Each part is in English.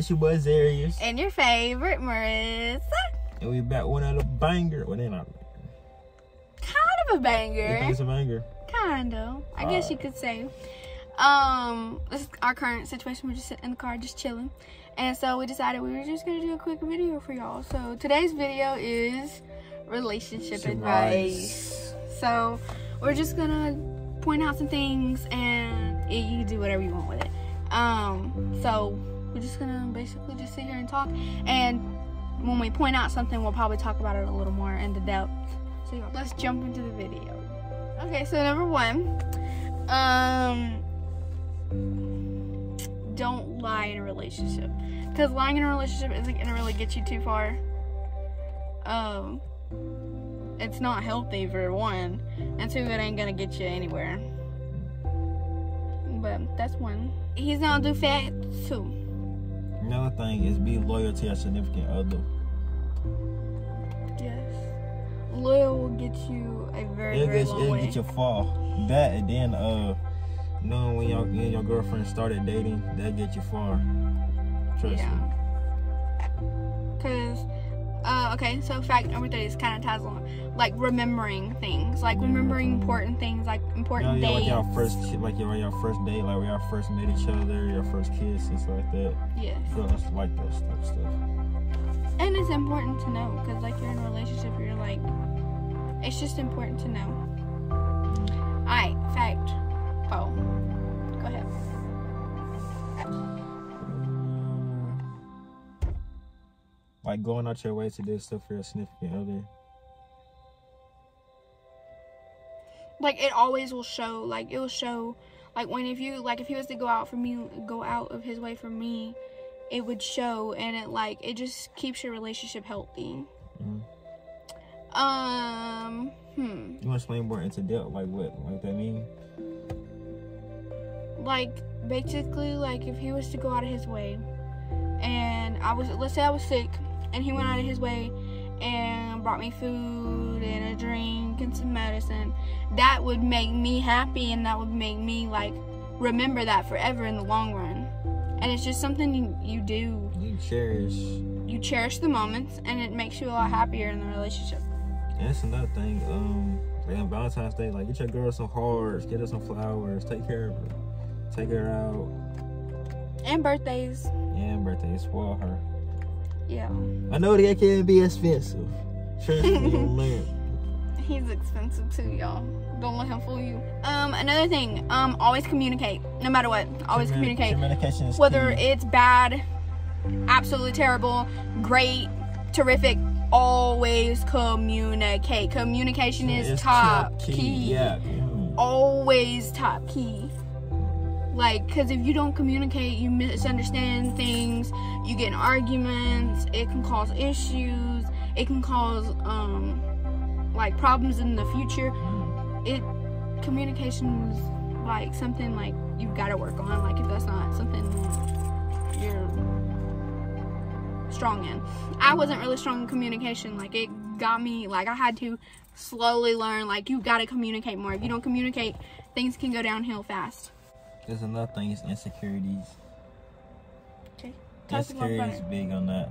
It's your boy Zarius. And your favorite Marissa. And we back with another banger. Well, they're not kind of a banger. You think it's a banger? Kind of. I guess you could say. This is our current situation. We're just sitting in the car, just chilling. And so we decided we were just going to do a quick video for y'all. So today's video is relationship advice. So we're just going to point out some things and you can do whatever you want with it. So we're just going to basically just sit here and talk. And when we point out something, we'll probably talk about it a little more in the depth. So y'all, let's jump into the video. Okay, so number one. Don't lie in a relationship, because lying in a relationship isn't gonna really get you too far. It's not healthy for one, and two, it ain't gonna get you anywhere. But that's one. He's not do fact too. Another thing is be loyal to your significant other. Yes, loyal will get you a very long way. It'll get you far. That and then knowing when y'all and your girlfriend started dating, that get you far. Trust me. Cause, okay, so fact number three is kind of ties along, like remembering things, like remembering important things, like important dates. Like y'all first, like your first date, like when y'all first met each other, your first kiss and stuff like that. Yes. Girls like that type of stuff. And it's important to know, cause like you're in a relationship, you're like, it's just important to know. All right, fact. Oh, go ahead. Like going out your way to do stuff for your significant other. Like it always will show. Like it will show. Like when if he was to go out of his way for me, it would show, and it just keeps your relationship healthy. Mm-hmm. You want to explain more into depth, like what that means? Like basically, like if he was to go out of his way, and let's say I was sick, and he went out of his way and brought me food and a drink and some medicine, that would make me happy, and that would make me like remember that forever in the long run. And it's just something you do. You cherish the moments, and it makes you a lot happier in the relationship. And that's another thing. Like on Valentine's Day, like get your girl some hearts, get her some flowers, take care of her. Take her out. And birthdays. For her. Yeah. I know that can be expensive. Trust me. He's expensive too, y'all. Don't let him fool you. Another thing. Always communicate. No matter what. Always communicate. Communication is key. Whether it's bad, absolutely terrible, great, terrific. Always communicate. Communication is top key. Yeah. Always top key. Like, because if you don't communicate, you misunderstand things, you get in arguments, it can cause issues, it can cause, like, problems in the future. Communication is, like, something, like, you've got to work on. Like, if that's not something you're strong in. I wasn't really strong in communication. Like, it got me, like, I had to slowly learn, like, you've got to communicate more. If you don't communicate, things can go downhill fast. There's another thing, it's insecurities. Okay. Insecurities big on that.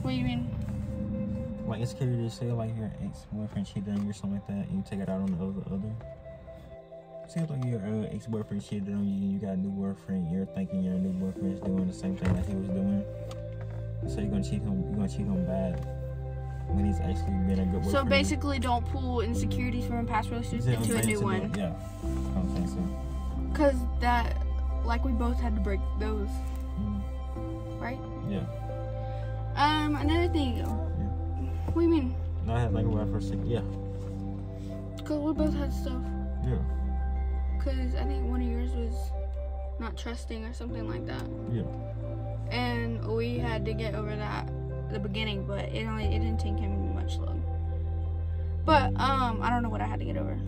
What do you mean? Like insecurities, say like your ex-boyfriend cheated on you or something like that, and you take it out on the other. Say like your ex-boyfriend cheated on you, and you got a new boyfriend, you're thinking your new boyfriend is doing the same thing that he was doing. So you're gonna cheat him bad when he's actually been a good boyfriend. So basically, don't pull insecurities from a past relationship into a new one. Yeah, I don't think so. Because that, like, we both had to break those, right? Yeah. Another thing. Yeah. What do you mean? No, I had, like, when I first said, yeah. Because we both had stuff. Yeah. Because I think one of yours was not trusting or something like that. Yeah. And we had to get over that at the beginning, but it didn't take him much long. But, I don't know what I had to get over.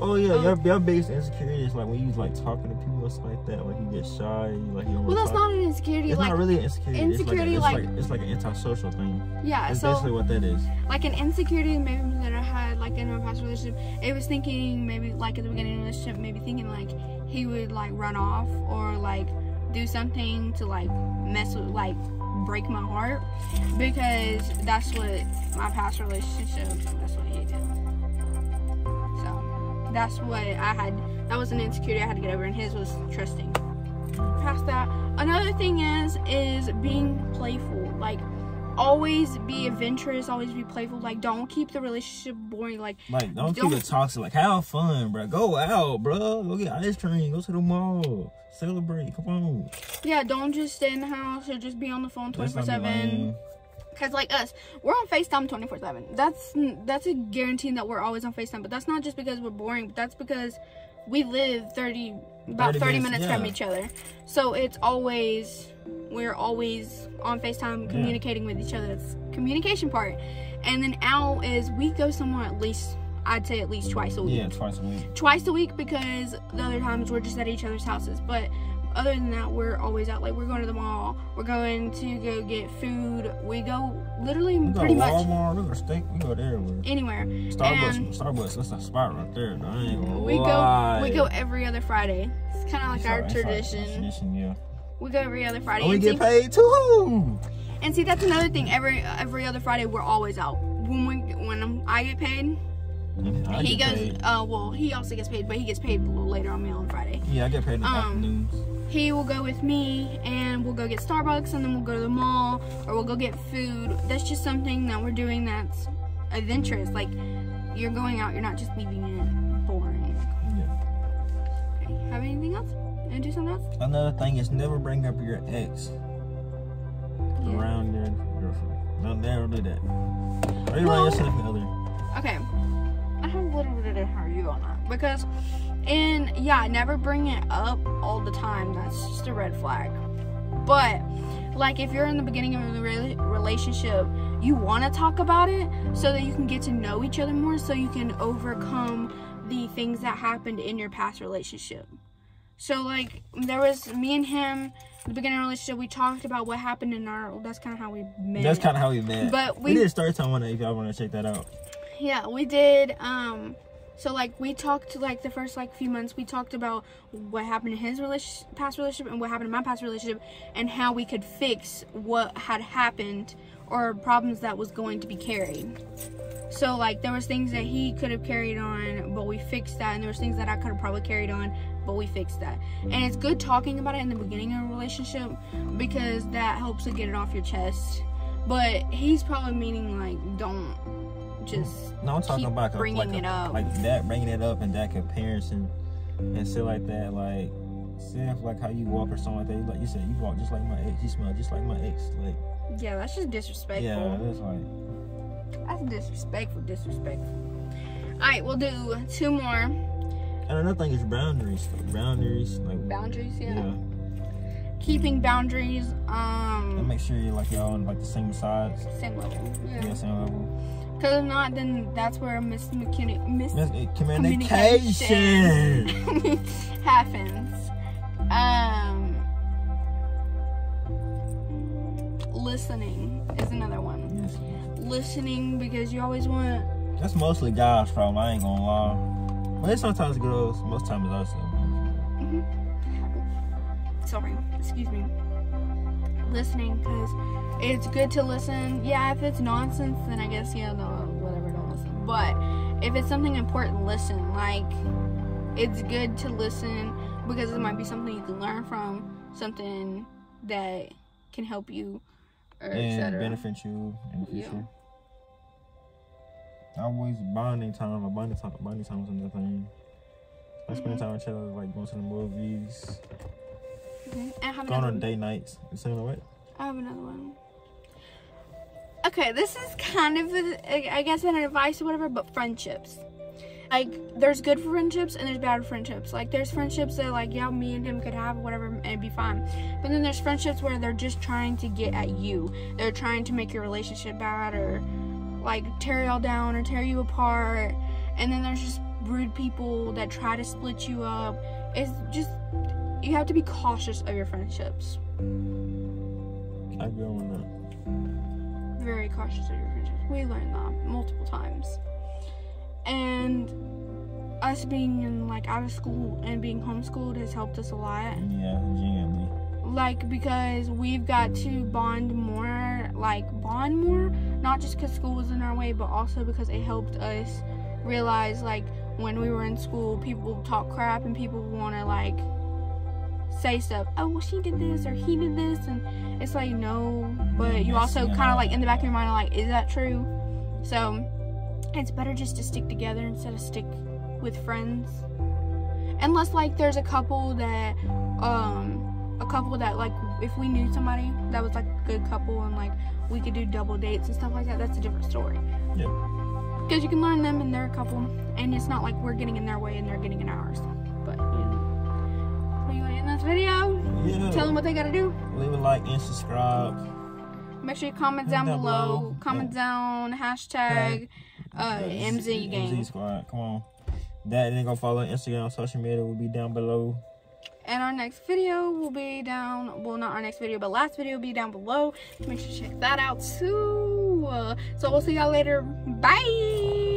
Oh yeah, your biggest insecurity is like when you like talking to people or something like that, like you get shy, like you don't. Well, that's not an insecurity. It's like, not really an insecurity. It's like an antisocial thing. Yeah, that's basically what that is. Like an insecurity maybe that I had like in my past relationship, it was thinking maybe like at the beginning of the relationship, maybe thinking like he would like run off or like do something to like mess with, like break my heart, because that's what my past relationship, that's what he did. So that's what I had, that was an insecurity I had to get over, and his was trusting. Past that, another thing is being playful. Like, always be adventurous, always be playful. Like, don't keep the relationship boring. Like don't keep it toxic. Like, have fun, bro. Go out, bro. Go get ice cream. Go to the mall. Celebrate. Come on. Yeah, don't just stay in the house or just be on the phone 24/7. Because like us, we're on FaceTime 24/7. That's a guarantee that we're always on FaceTime. But that's not just because we're boring. But that's because we live about 30 minutes yeah. from each other. So it's always. We're always on FaceTime communicating with each other. That's the communication part. And then out is we go somewhere at least, I'd say at least twice a week. Yeah, twice a week. Twice a week, because the other times we're just at each other's houses. But other than that, we're always out. Like, we're going to the mall. We're going to go get food. We go literally pretty much. Walmart, we go to Walmart. We go everywhere. Anywhere. Starbucks. And Starbucks. That's a spot right there. I ain't gonna lie. We go every other Friday. It's kind of like our tradition. Like tradition, yeah. We go every other Friday. We get paid too. And see, that's another thing. Every other Friday, we're always out. When I get paid, he goes. Well, he also gets paid, but he gets paid a little later on me on Friday. Yeah, I get paid in the afternoons. He will go with me, and we'll go get Starbucks, and then we'll go to the mall, or we'll go get food. That's just something that we're doing that's adventurous. Like, you're going out. You're not just leaving it boring. Yeah. Okay. Have anything else? And do something else? Another thing is never bring up your ex around your girlfriend. No, never do that. Or you around your significant other. Okay. I have a little bit of how you on that. Because, and yeah, never bring it up all the time. That's just a red flag. But, like, if you're in the beginning of a relationship, you want to talk about it so that you can get to know each other more, so you can overcome the things that happened in your past relationship. So, like, there was me and him, the beginning of our relationship, we talked about what happened in our, that's kind of how we met. That's kind of how we met. But we did a story time on it if y'all want to check that out. Yeah, we did, so, like, we talked, like, the first, like, few months, we talked about what happened in his past relationship and what happened in my past relationship and how we could fix what had happened or problems that was going to be carried. So, like, there was things that he could have carried on, but we fixed that, and there was things that I could have probably carried on, but we fixed that. And it's good talking about it in the beginning of a relationship, because that helps to get it off your chest. But he's probably meaning, like, don't just keep bringing it up. Like, that, bringing it up and that comparison and stuff like that, like, stuff like how you walk or something like that. Like you said, you walk just like my ex, you smell just like my ex. Like, yeah, that's just disrespectful. Yeah, that's like... That's disrespectful. Alright, we'll do two more. And another thing is boundaries. Like boundaries, like boundaries, yeah. Keeping boundaries. And make sure you're like y'all on like the same sides. Same level. Yeah, same level. Because if not, then that's where miscommunication happens. Listening is another one. Yes. Listening, because you always want. That's mostly guys' problem. I ain't gonna lie. Well, it's sometimes girls, most times us. Sorry, excuse me. Listening, because it's good to listen. Yeah, if it's nonsense, then I guess, yeah, no, whatever, don't listen. But if it's something important, listen. Like, it's good to listen, because it might be something you can learn from, something that can help you, or etc. benefit you in the future. Yeah. Always bonding time is another thing. Like spending time with each other, like going to the movies, going on day nights. You saying what? I have another one. Okay, this is kind of, I guess, an advice or whatever, but friendships. Like, there's good friendships and there's bad friendships. Like, there's friendships that, like, yeah, me and him could have whatever and it'd be fine. But then there's friendships where they're just trying to get at you. They're trying to make your relationship bad, or like tear y'all down or tear you apart. And then there's just rude people that try to split you up. It's just, you have to be cautious of your friendships. I agree on that. Very cautious of your friendships. We learned that multiple times. And us being in, like, out of school and being homeschooled has helped us a lot. Yeah, genuinely. Like, because we've got to bond more, not just because school was in our way, but also because it helped us realize, like, when we were in school, people talk crap and people want to, like, say stuff. Oh, well, she did this or he did this, and it's like, no, but you also kind of, like, in the back of your mind are like, is that true? So it's better just to stick together instead of stick with friends, unless, like, there's a couple that, like, if we knew somebody that was, like, a good couple and, like, we could do double dates and stuff like that, that's a different story. Yeah, because you can learn them and they're a couple, and it's not like we're getting in their way and they're getting in ours. But are you gonna end this video? Yeah. Tell them what they gotta do. Leave a like and subscribe. Make sure you comment down below. Comment down hashtag MZ Gang. MZ Squad. Come on. That, and then go follow Instagram, social media will be down below. And our next video will be down. Well, not our next video, but last video will be down below. Make sure you check that out too. So we'll see y'all later. Bye.